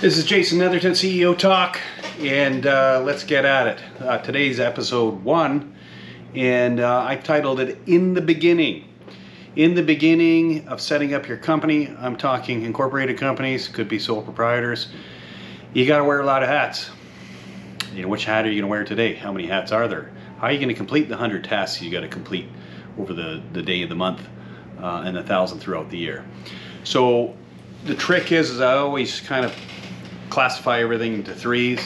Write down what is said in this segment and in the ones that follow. This is Jason Netherton, CEO Talk, and let's get at it. Today's episode 1, and I titled it In the Beginning. In the beginning of setting up your company, I'm talking incorporated companies, could be sole proprietors. You gotta wear a lot of hats. You know, which hat are you gonna wear today? How many hats are there? How are you gonna complete the 100 tasks you gotta complete over the day of the month and 1,000 throughout the year? So the trick is I always kind of classify everything into threes.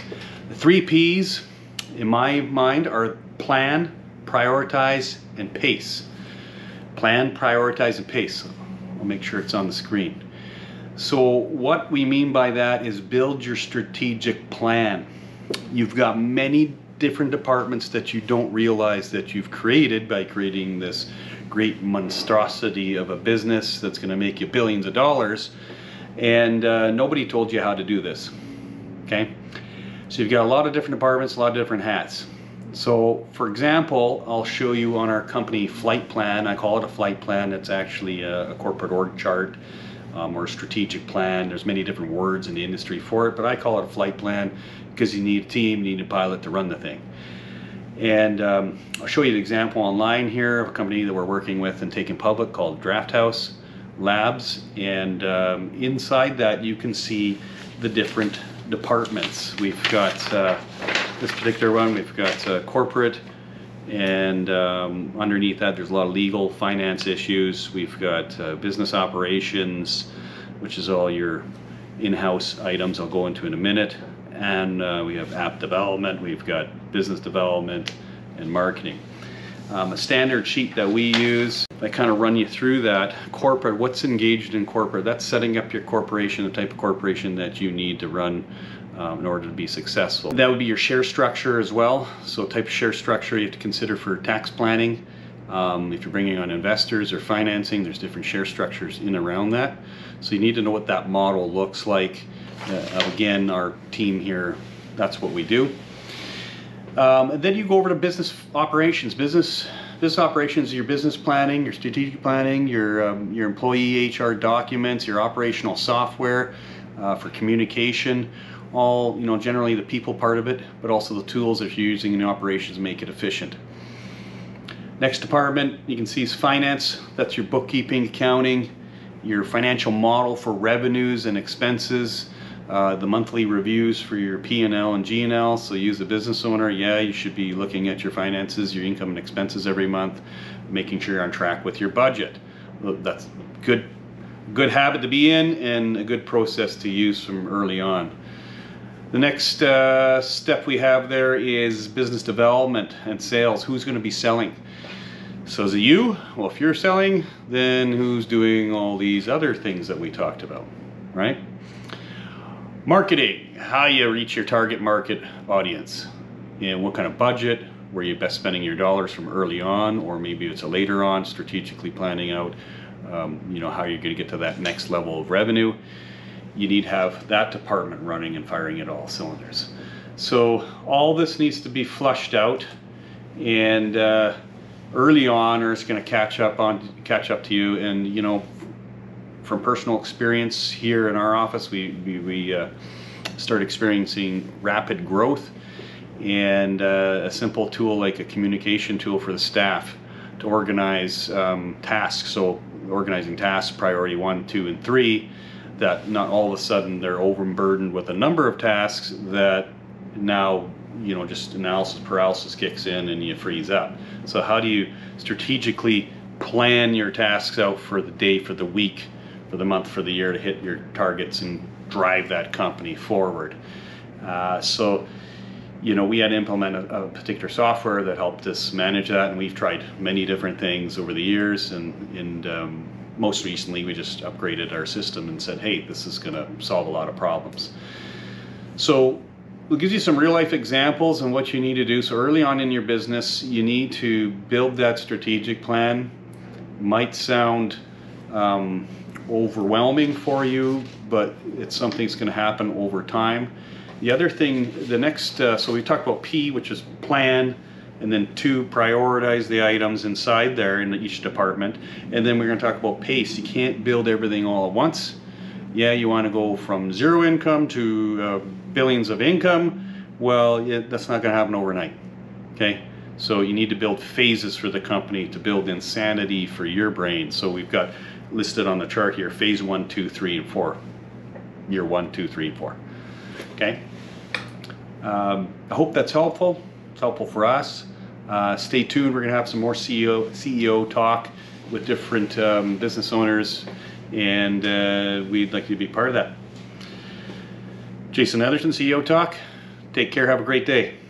The 3 P's in my mind are plan, prioritize, and pace. Plan, prioritize, and pace. I'll make sure it's on the screen. So what we mean by that is build your strategic plan. You've got many different departments that you don't realize that you've created by creating this great monstrosity of a business that's going to make you billions of dollars. And nobody told you how to do this, okay? So you've got a lot of different departments, a lot of different hats. So for example, I'll show you on our company flight plan. I call it a flight plan. It's actually a corporate org chart or a strategic plan. There's many different words in the industry for it, but I call it a flight plan because you need a team, you need a pilot to run the thing. And I'll show you an example online here of a company that we're working with and taking public called Drafthouse Labs, and inside that you can see the different departments. We've got this particular one, we've got corporate, and underneath that there's a lot of legal, finance issues. We've got business operations, which is all your in-house items I'll go into in a minute, and we have app development, we've got business development and marketing. A standard sheet that we use, I kind of run you through that. Corporate, what's engaged in corporate? That's setting up your corporation, the type of corporation that you need to run in order to be successful. That would be your share structure as well. So type of share structure you have to consider for tax planning. If you're bringing on investors or financing, there's different share structures in and around that. So you need to know what that model looks like. Again, our team here, that's what we do. And then you go over to business operations. Business operations is your business planning, your strategic planning, your employee HR documents, your operational software for communication. All, you know, generally the people part of it, but also the tools that you're using in operations make it efficient. Next department you can see is finance. That's your bookkeeping, accounting, your financial model for revenues and expenses. The monthly reviews for your P&L and G&L. So you as a business owner, yeah, you should be looking at your finances, your income and expenses every month, making sure you're on track with your budget. That's good habit to be in and a good process to use from early on. The next step we have there is business development and sales. Who's going to be selling? So is it you? Well, if you're selling, then who's doing all these other things that we talked about, right? Marketing, how you reach your target market audience and what kind of budget, where you're best spending your dollars from early on, or maybe it's a later on, strategically planning out, you know, how you're going to get to that next level of revenue. You need to have that department running and firing at all cylinders. So all this needs to be flushed out, and early on, or it's going to catch up to you. And, you know, from personal experience here in our office, we start experiencing rapid growth, and a simple tool like a communication tool for the staff to organize tasks. So organizing tasks, priority 1, 2, and 3, that not all of a sudden they're overburdened with a number of tasks that now, you know, just analysis paralysis kicks in and you freeze up. So how do you strategically plan your tasks out for the day, for the week, for the month, for the year, to hit your targets and drive that company forward? So, you know, we had to implement a particular software that helped us manage that, and we've tried many different things over the years, and most recently we just upgraded our system and said, hey, this is going to solve a lot of problems. So it gives you some real life examples and what you need to do. So early on in your business, you need to build that strategic plan. Might sound overwhelming for you, but it's something that's going to happen over time. The other thing, the next, so we talked about P, which is plan, and then 2, prioritize the items inside there in each department, and then we're going to talk about pace. You can't build everything all at once. Yeah, you want to go from zero income to billions of income. Well, that's not going to happen overnight. Okay, so you need to build phases for the company to build insanity for your brain. So we've got listed on the chart here, phase 1, 2, 3, and 4. Year 1, 2, 3, and 4. Okay, I hope that's helpful. It's helpful for us. Stay tuned. We're going to have some more CEO talk with different business owners, and we'd like you to be part of that. Jason Netherton, CEO Talk. Take care. Have a great day.